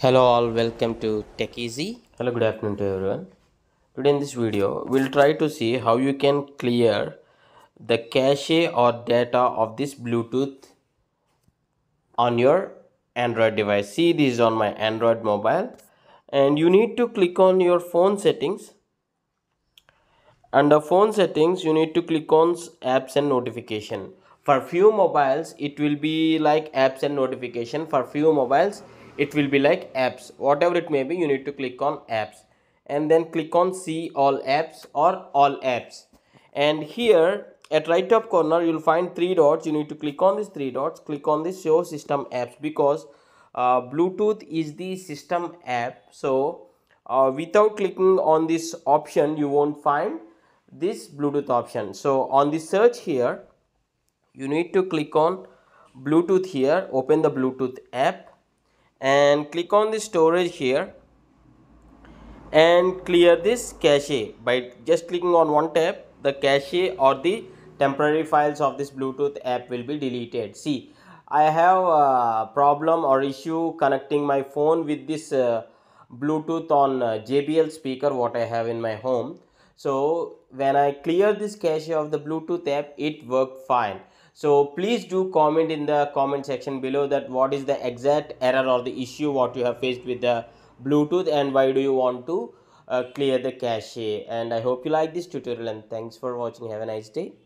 Hello all, welcome to Tech Easy. Hello, good afternoon to everyone. Today in this video, we'll try to see how you can clear the cache or data of this Bluetooth on your Android device. See, this is on my Android mobile, and you need to click on your phone settings. Under phone settings, you need to click on apps and notification. For few mobiles, it will be like apps and notification. For few mobiles, it will be like apps. Whatever it may be, you need to click on apps and then click on see all apps or all apps. And here at right top corner, you'll find three dots. You need to click on these three dots. Click on this show system apps, because Bluetooth is the system app. So without clicking on this option, you won't find this Bluetooth option. So on the search here, you need to click on Bluetooth here. Open the Bluetooth app and click on the storage here and clear this cache by just clicking on one tap. The cache or the temporary files of this Bluetooth app will be deleted. See, I have a problem or issue connecting my phone with this Bluetooth on JBL speaker what I have in my home. So when I clear this cache of the Bluetooth app, it worked fine. So please do comment in the comment section below that what is the exact error or the issue what you have faced with the Bluetooth, and why do you want to clear the cache. And I hope you like this tutorial, and thanks for watching. Have a nice day.